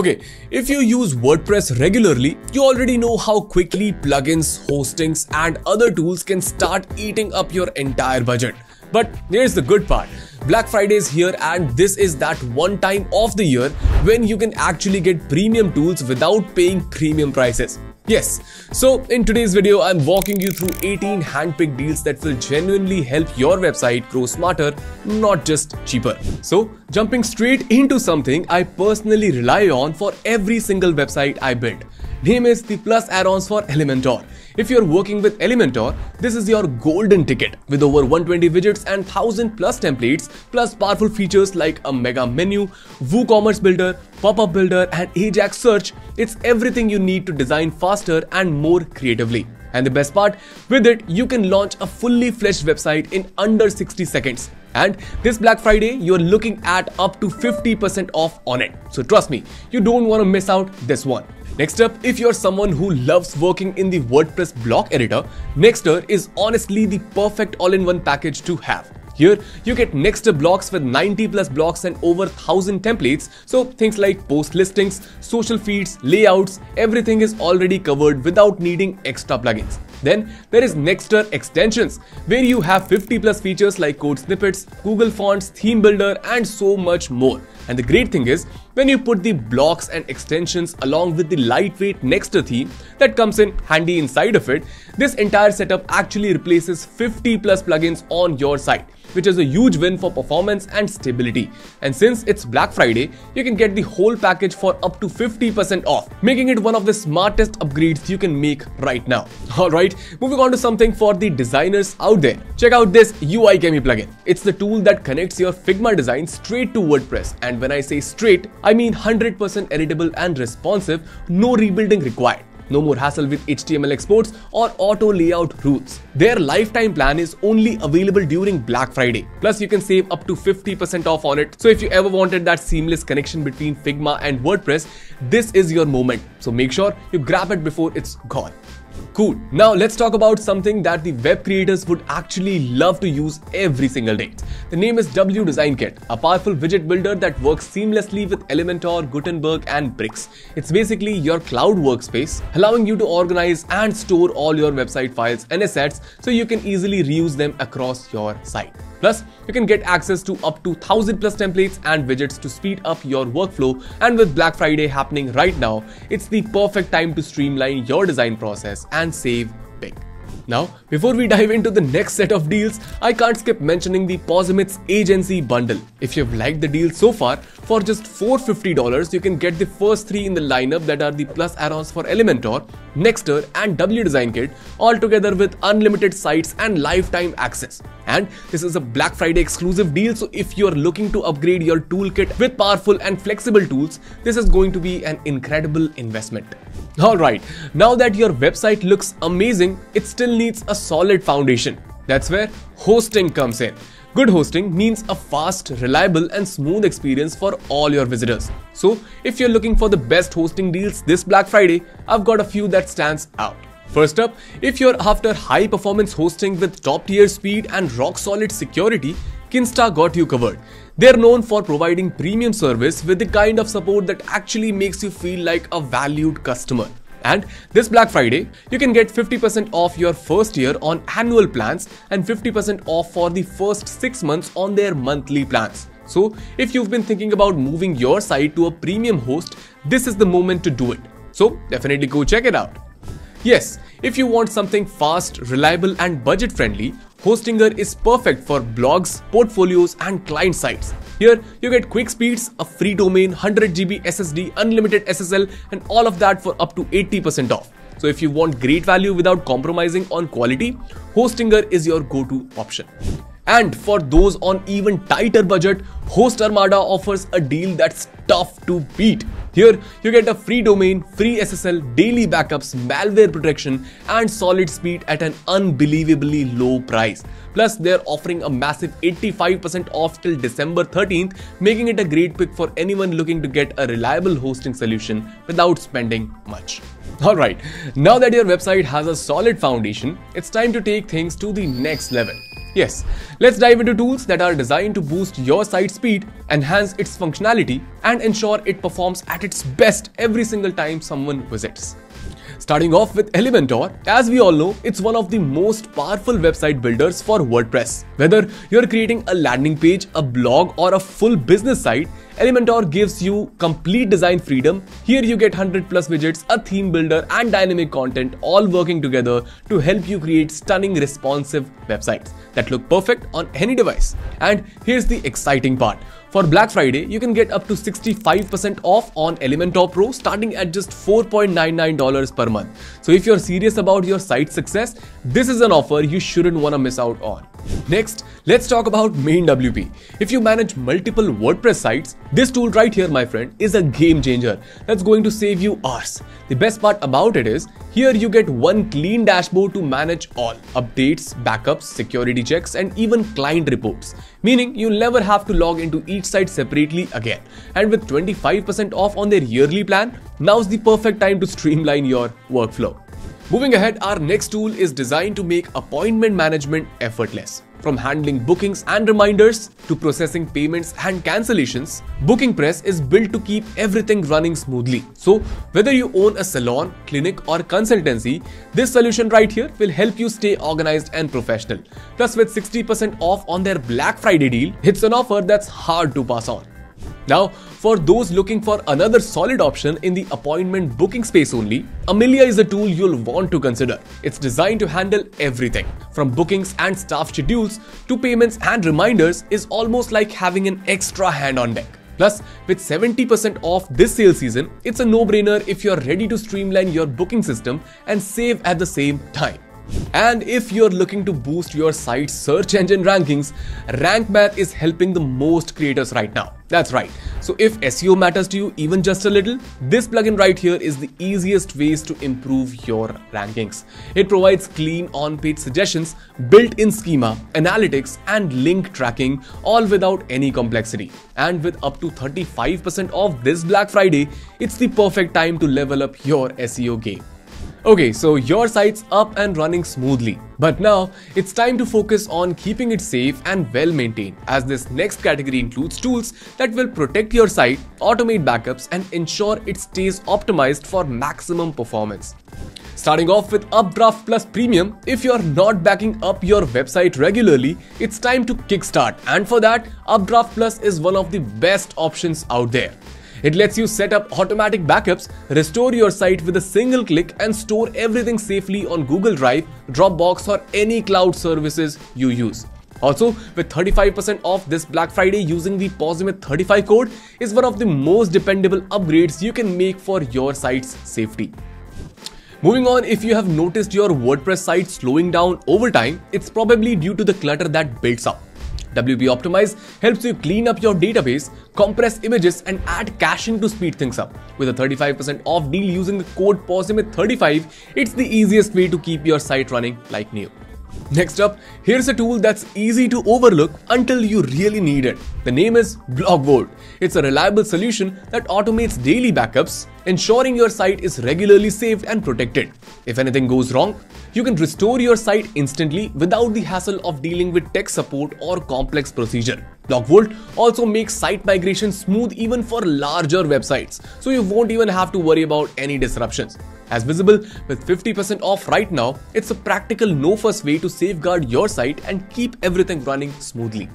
Okay, if you use WordPress regularly, you already know how quickly plugins, hostings, and other tools can start eating up your entire budget. But here's the good part. Black Friday is here, and this is that one time of the year when you can actually get premium tools without paying premium prices. Yes, so in today's video, I'm walking you through 18 handpicked deals that will genuinely help your website grow smarter, not just cheaper. So jumping straight into something I personally rely on for every single website I build. Name is The Plus Addons for Elementor. If you're working with Elementor, this is your golden ticket. With over 120 widgets and 1000 plus templates, plus powerful features like a mega menu, WooCommerce builder, pop-up builder, and Ajax search, it's everything you need to design faster and more creatively. And the best part, with it, you can launch a fully fledged website in under 60 seconds. And this Black Friday, you're looking at up to 50% off on it. So trust me, you don't want to miss out this one. Next up, if you're someone who loves working in the WordPress block editor, Nexter is honestly the perfect all-in-one package to have. Here, you get Nexter blocks with 90 plus blocks and over 1000 templates, so things like post listings, social feeds, layouts, everything is already covered without needing extra plugins. Then there is Nexter Extensions, where you have 50 plus features like code snippets, Google Fonts, Theme Builder, and so much more. And the great thing is, when you put the blocks and extensions along with the lightweight Nexter theme that comes in handy inside of it, this entire setup actually replaces 50 plus plugins on your site, which is a huge win for performance and stability. And since it's Black Friday, you can get the whole package for up to 50% off, making it one of the smartest upgrades you can make right now. Alright, moving on to something for the designers out there. Check out this UiChemy plugin. It's the tool that connects your Figma design straight to WordPress. And when I say straight, I mean 100% editable and responsive, no rebuilding required. No more hassle with HTML exports or auto layout rules. Their lifetime plan is only available during Black Friday. Plus, you can save up to 50% off on it. So if you ever wanted that seamless connection between Figma and WordPress, this is your moment. So make sure you grab it before it's gone. Cool. Now let's talk about something that the web creators would actually love to use every single day. The name is WDesignKit, a powerful widget builder that works seamlessly with Elementor, Gutenberg, and Bricks. It's basically your cloud workspace, allowing you to organize and store all your website files and assets so you can easily reuse them across your site. Plus, you can get access to up to 1000 plus templates and widgets to speed up your workflow, and with Black Friday happening right now, it's the perfect time to streamline your design process and save big. Now, before we dive into the next set of deals, I can't skip mentioning the POSIMYTH's Agency Bundle. If you've liked the deal so far, for just $450, you can get the first three in the lineup that are the Plus Addons for Elementor, Nexter, and WDesignKit, all together with unlimited sites and lifetime access. And this is a Black Friday exclusive deal, so if you're looking to upgrade your toolkit with powerful and flexible tools, this is going to be an incredible investment. Alright, now that your website looks amazing, it still needs a solid foundation. That's where hosting comes in. Good hosting means a fast, reliable, and smooth experience for all your visitors. So, if you're looking for the best hosting deals this Black Friday, I've got a few that stands out. First up, if you're after high-performance hosting with top-tier speed and rock-solid security, Kinsta got you covered. They're known for providing premium service with the kind of support that actually makes you feel like a valued customer. And this Black Friday, you can get 50% off your first year on annual plans and 50% off for the first 6 months on their monthly plans. So if you've been thinking about moving your site to a premium host, this is the moment to do it. So definitely go check it out. Yes, if you want something fast, reliable, and budget-friendly, Hostinger is perfect for blogs, portfolios, and client sites. Here, you get quick speeds, a free domain, 100GB SSD, unlimited SSL, and all of that for up to 80% off. So if you want great value without compromising on quality, Hostinger is your go-to option. And for those on even tighter budget, Host Armada offers a deal that's tough to beat. Here, you get a free domain, free SSL, daily backups, malware protection, and solid speed at an unbelievably low price. Plus, they're offering a massive 85% off till December 13th, making it a great pick for anyone looking to get a reliable hosting solution without spending much. Alright, now that your website has a solid foundation, it's time to take things to the next level. Yes, let's dive into tools that are designed to boost your site speed, enhance its functionality, and ensure it performs at its best every single time someone visits. Starting off with Elementor, as we all know, it's one of the most powerful website builders for WordPress. Whether you're creating a landing page, a blog, or a full business site, Elementor gives you complete design freedom. Here you get 100+ widgets, a theme builder, and dynamic content all working together to help you create stunning responsive websites that look perfect on any device. And here's the exciting part. For Black Friday, you can get up to 65% off on Elementor Pro starting at just $4.99 per month. So if you're serious about your site's success, this is an offer you shouldn't want to miss out on. Next, let's talk about MainWP. If you manage multiple WordPress sites, this tool right here, my friend, is a game changer that's going to save you hours. The best part about it is, here you get one clean dashboard to manage all updates, backups, security checks, and even client reports, meaning you'll never have to log into each site separately again. And with 25% off on their yearly plan, now's the perfect time to streamline your workflow. Moving ahead, our next tool is designed to make appointment management effortless. From handling bookings and reminders to processing payments and cancellations, BookingPress is built to keep everything running smoothly. So whether you own a salon, clinic, or consultancy, this solution right here will help you stay organized and professional. Plus, with 60% off on their Black Friday deal, it's an offer that's hard to pass on. Now, for those looking for another solid option in the appointment booking space only, Amelia is a tool you'll want to consider. It's designed to handle everything, from bookings and staff schedules to payments and reminders, is almost like having an extra hand on deck. Plus, with 70% off this sale season, it's a no-brainer if you're ready to streamline your booking system and save at the same time. And if you're looking to boost your site's search engine rankings, RankMath is helping the most creators right now. That's right. So if SEO matters to you even just a little, this plugin right here is the easiest ways to improve your rankings. It provides clean on-page suggestions, built-in schema, analytics, and link tracking, all without any complexity. And with up to 35% off this Black Friday, it's the perfect time to level up your SEO game. Okay, so your site's up and running smoothly, but now it's time to focus on keeping it safe and well maintained, as this next category includes tools that will protect your site, automate backups, and ensure it stays optimized for maximum performance. Starting off with UpdraftPlus Premium, if you're not backing up your website regularly, it's time to kickstart, and for that, UpdraftPlus is one of the best options out there. It lets you set up automatic backups, restore your site with a single click, and store everything safely on Google Drive, Dropbox, or any cloud services you use. Also, with 35% off this Black Friday using the POSIMYTH35 code, is one of the most dependable upgrades you can make for your site's safety. Moving on, if you have noticed your WordPress site slowing down over time, it's probably due to the clutter that builds up. WP Optimize helps you clean up your database, compress images, and add caching to speed things up. With a 35% off deal using the code POSIMYTH35, it's the easiest way to keep your site running like new. Next up, here's a tool that's easy to overlook until you really need it. The name is BlogVault. It's a reliable solution that automates daily backups, ensuring your site is regularly saved and protected. If anything goes wrong, you can restore your site instantly without the hassle of dealing with tech support or complex procedure. BlogVault also makes site migration smooth even for larger websites, so you won't even have to worry about any disruptions. As visible, with 50% off right now, it's a practical no-fuss way to safeguard your site and keep everything running smoothly.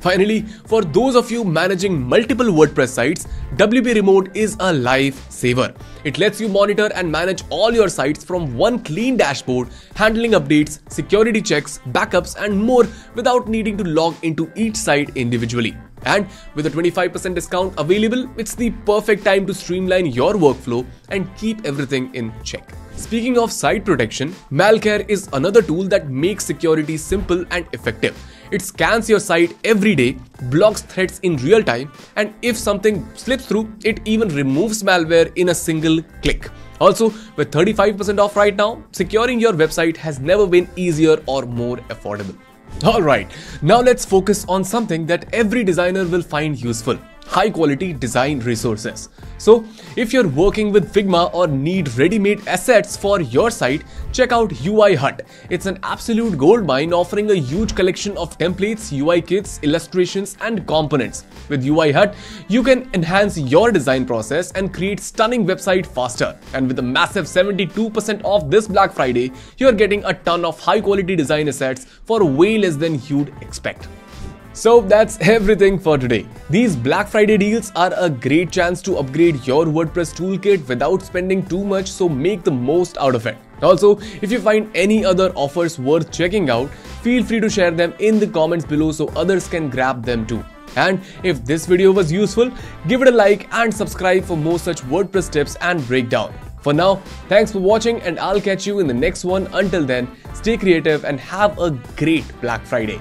Finally, for those of you managing multiple WordPress sites, WP Remote is a lifesaver. It lets you monitor and manage all your sites from one clean dashboard, handling updates, security checks, backups, and more without needing to log into each site individually. And with a 25% discount available, it's the perfect time to streamline your workflow and keep everything in check. Speaking of site protection, MalCare is another tool that makes security simple and effective. It scans your site every day, blocks threats in real time, and if something slips through, it even removes malware in a single click. Also, with 35% off right now, securing your website has never been easier or more affordable. Alright, now let's focus on something that every designer will find useful. high quality design resources. So if you're working with Figma or need ready-made assets for your site, check out UI Hut. It's an absolute goldmine offering a huge collection of templates, UI kits, illustrations and components. With UI Hut, you can enhance your design process and create stunning website faster. And with a massive 72% off this Black Friday, you're getting a ton of high quality design assets for way less than you'd expect. So that's everything for today. These Black Friday deals are a great chance to upgrade your WordPress toolkit without spending too much, so make the most out of it. Also, if you find any other offers worth checking out, feel free to share them in the comments below so others can grab them too. And if this video was useful, give it a like and subscribe for more such WordPress tips and breakdown. For now, thanks for watching and I'll catch you in the next one. Until then, stay creative and have a great Black Friday.